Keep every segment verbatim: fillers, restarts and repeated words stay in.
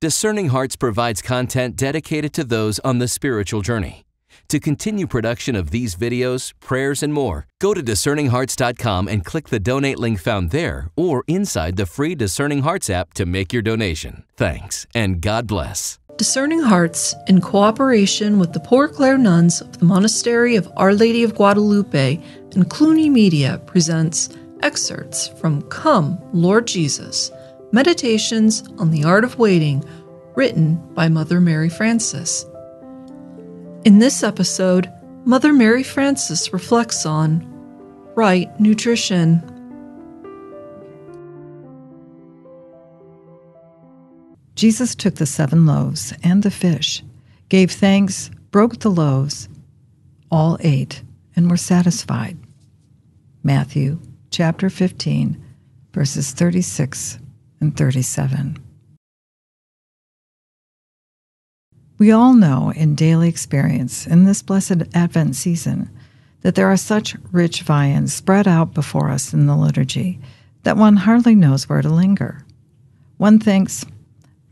Discerning Hearts provides content dedicated to those on the spiritual journey. To continue production of these videos, prayers, and more, go to discerning hearts dot com and click the donate link found there or inside the free Discerning Hearts app to make your donation. Thanks, and God bless. Discerning Hearts, in cooperation with the Poor Clare Nuns of the Monastery of Our Lady of Guadalupe and Cluny Media, presents excerpts from Come, Lord Jesus, Meditations on the Art of Waiting, written by Mother Mary Francis. In this episode, Mother Mary Francis reflects on right nutrition. Jesus took the seven loaves and the fish, gave thanks, broke the loaves, all ate, and were satisfied. Matthew chapter fifteen, verses thirty-six and thirty-seven. We all know in daily experience in this blessed Advent season that there are such rich viands spread out before us in the liturgy that one hardly knows where to linger. One thinks,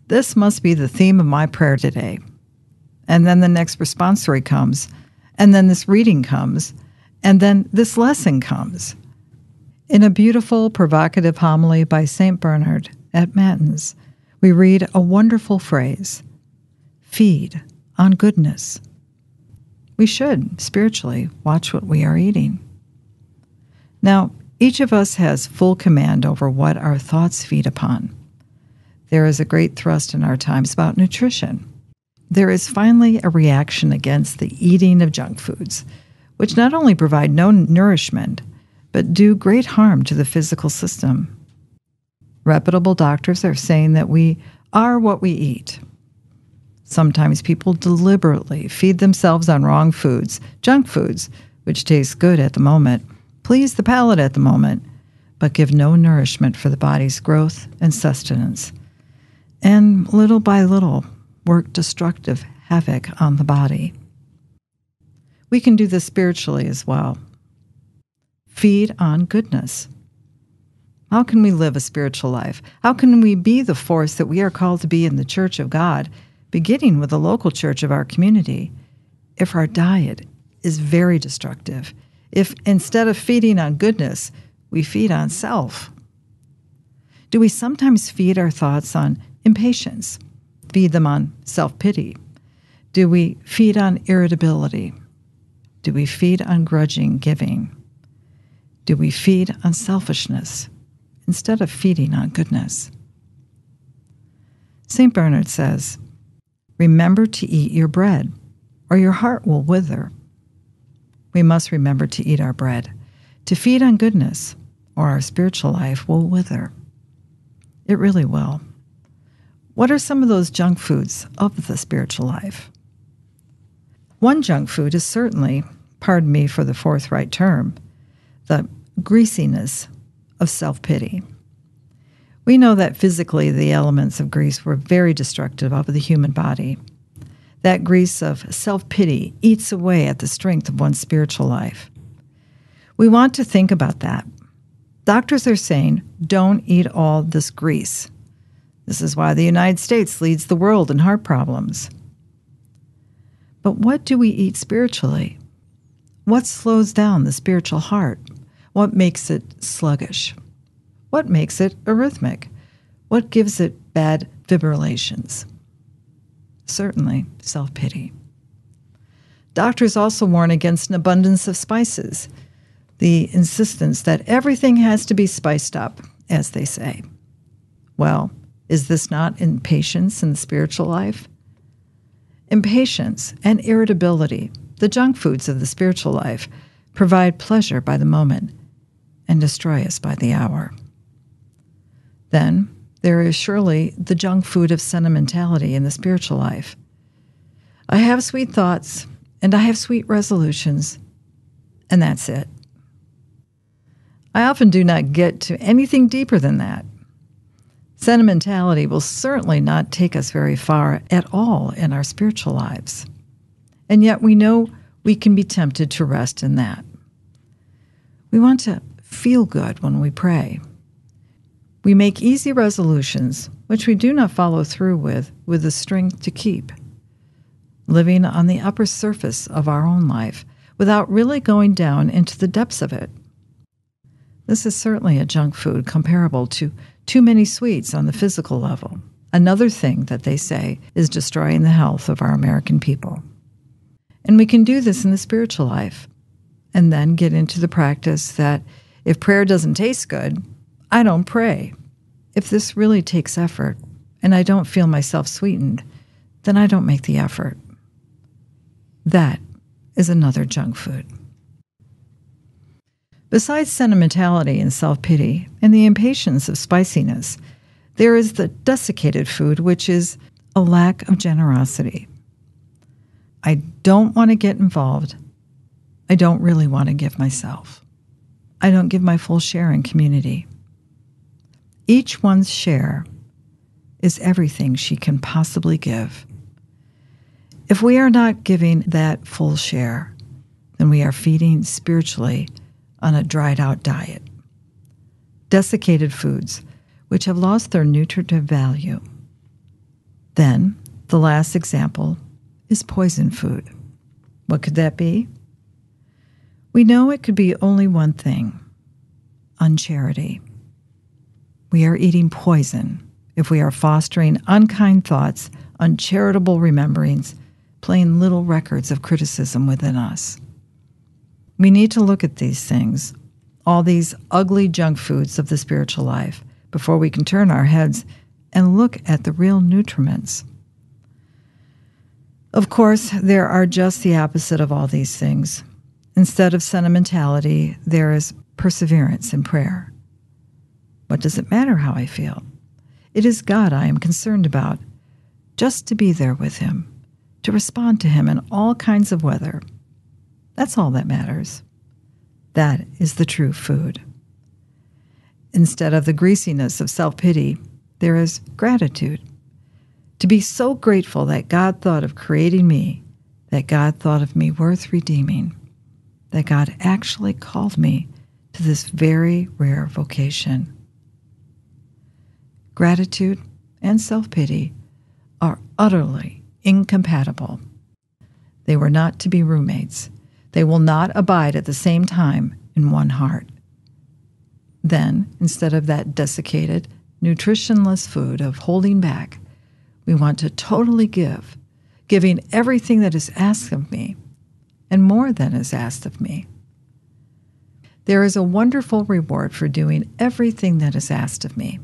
this must be the theme of my prayer today. And then the next responsory comes, and then this reading comes, and then this lesson comes. In a beautiful, provocative homily by Saint Bernard at Matins, we read a wonderful phrase, feed on goodness. We should, spiritually, watch what we are eating. Now, each of us has full command over what our thoughts feed upon. There is a great thrust in our times about nutrition. There is finally a reaction against the eating of junk foods, which not only provide no nourishment, but do great harm to the physical system. Reputable doctors are saying that we are what we eat. Sometimes people deliberately feed themselves on wrong foods, junk foods, which taste good at the moment, please the palate at the moment, but give no nourishment for the body's growth and sustenance, and little by little work destructive havoc on the body. We can do this spiritually as well. Feed on goodness. How can we live a spiritual life? How can we be the force that we are called to be in the Church of God, beginning with the local church of our community, if our diet is very destructive, if instead of feeding on goodness, we feed on self? Do we sometimes feed our thoughts on impatience, feed them on self-pity? Do we feed on irritability? Do we feed on grudging giving? Do we feed on selfishness instead of feeding on goodness? Saint Bernard says, remember to eat your bread, or your heart will wither. We must remember to eat our bread. To feed on goodness, or our spiritual life will wither. It really will. What are some of those junk foods of the spiritual life? One junk food is certainly, pardon me for the forthright term, the greasiness of self-pity. We know that physically the elements of grease were very destructive of the human body. That grease of self-pity eats away at the strength of one's spiritual life. We want to think about that. Doctors are saying, don't eat all this grease. This is why the United States leads the world in heart problems. But what do we eat spiritually? What slows down the spiritual heart? What makes it sluggish? What makes it arrhythmic? What gives it bad fibrillations? Certainly, self-pity. Doctors also warn against an abundance of spices, the insistence that everything has to be spiced up, as they say. Well, is this not impatience in the spiritual life? Impatience and irritability, the junk foods of the spiritual life, provide pleasure by the moment and destroy us by the hour. Then, there is surely the junk food of sentimentality in the spiritual life. I have sweet thoughts, and I have sweet resolutions, and that's it. I often do not get to anything deeper than that. Sentimentality will certainly not take us very far at all in our spiritual lives. And yet we know we can be tempted to rest in that. We want to feel good when we pray. We make easy resolutions, which we do not follow through with, with the strength to keep, living on the upper surface of our own life without really going down into the depths of it. This is certainly a junk food comparable to too many sweets on the physical level. Another thing that they say is destroying the health of our American people. And we can do this in the spiritual life, and then get into the practice that if prayer doesn't taste good, I don't pray. If this really takes effort, and I don't feel myself sweetened, then I don't make the effort. That is another junk food. Besides sentimentality and self-pity and the impatience of spiciness, there is the desiccated food, which is a lack of generosity. I don't want to get involved. I don't really want to give myself. I don't give my full share in community. Each one's share is everything she can possibly give. If we are not giving that full share, then we are feeding spiritually on a dried-out diet. Desiccated foods, which have lost their nutritive value. Then, the last example is poison food. What could that be? We know it could be only one thing: uncharity. We are eating poison if we are fostering unkind thoughts, uncharitable rememberings, playing little records of criticism within us. We need to look at these things, all these ugly junk foods of the spiritual life, before we can turn our heads and look at the real nutriments. Of course, there are just the opposite of all these things. Instead of sentimentality, there is perseverance in prayer. What does it matter how I feel? It is God I am concerned about, just to be there with Him, to respond to Him in all kinds of weather. That's all that matters. That is the true food. Instead of the greasiness of self-pity, there is gratitude. To be so grateful that God thought of creating me, that God thought of me worth redeeming, that God actually called me to this very rare vocation. Gratitude and self-pity are utterly incompatible. They were not to be roommates. They will not abide at the same time in one heart. Then, instead of that desiccated, nutritionless food of holding back, we want to totally give, giving everything that is asked of me, and more than is asked of me. There is a wonderful reward for doing everything that is asked of me.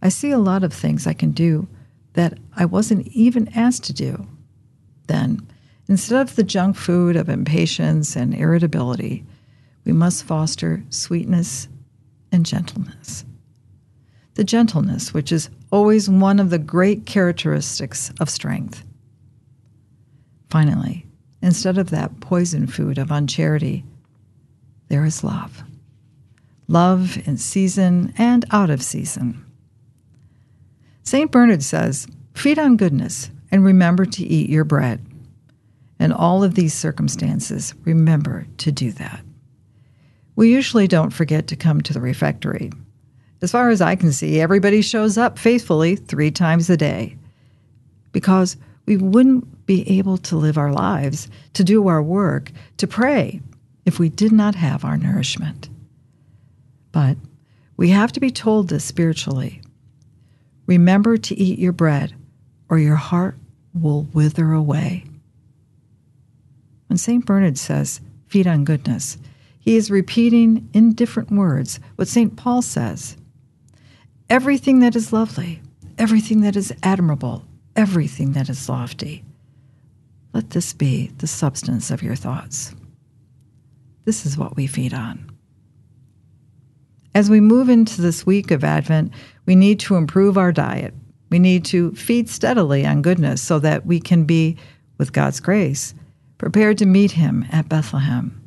I see a lot of things I can do that I wasn't even asked to do. Then, instead of the junk food of impatience and irritability, we must foster sweetness and gentleness. The gentleness, which is always one of the great characteristics of strength. Finally, instead of that poison food of uncharity, there is love. Love in season and out of season. Saint Bernard says, "Feed on goodness and remember to eat your bread." In all of these circumstances, remember to do that. We usually don't forget to come to the refectory. As far as I can see, everybody shows up faithfully three times a day, because we wouldn't be able to live our lives, to do our work, to pray, if we did not have our nourishment. But we have to be told this spiritually. Remember to eat your bread, or your heart will wither away. When Saint Bernard says, "Feed on goodness," he is repeating in different words what Saint Paul says. Everything that is lovely, everything that is admirable, everything that is lofty, let this be the substance of your thoughts. This is what we feed on. As we move into this week of Advent, we need to improve our diet. We need to feed steadily on goodness so that we can be, with God's grace, prepared to meet Him at Bethlehem.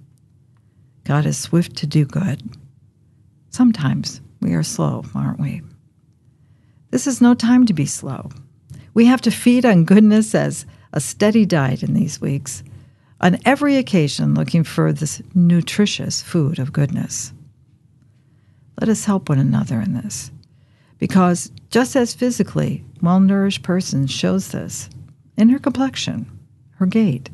God is swift to do good. Sometimes we are slow, aren't we? This is no time to be slow. We have to feed on goodness as a steady diet in these weeks, on every occasion looking for this nutritious food of goodness. Let us help one another in this. Because just as physically, well-nourished person shows this in her complexion, her gait,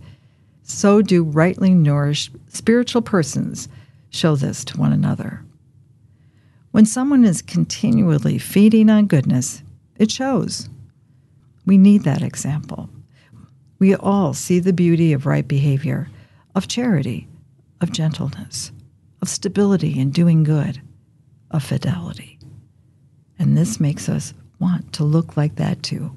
so do rightly nourished spiritual persons show this to one another. When someone is continually feeding on goodness, it shows. We need that example. We all see the beauty of right behavior, of charity, of gentleness, of stability in doing good, of fidelity. And this makes us want to look like that too.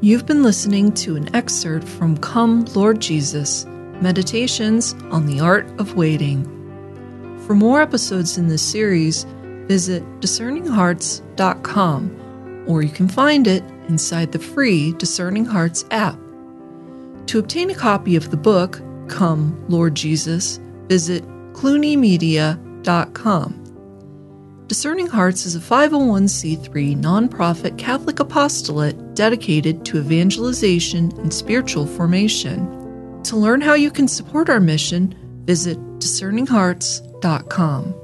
You've been listening to an excerpt from Come, Lord Jesus, Meditations on the Art of Waiting. For more episodes in this series, visit discerning hearts dot com, or you can find it inside the free Discerning Hearts app. To obtain a copy of the book, Come, Lord Jesus, visit cluny media dot com. Discerning Hearts is a five oh one c three nonprofit Catholic apostolate dedicated to evangelization and spiritual formation. To learn how you can support our mission, visit discerning hearts dot com.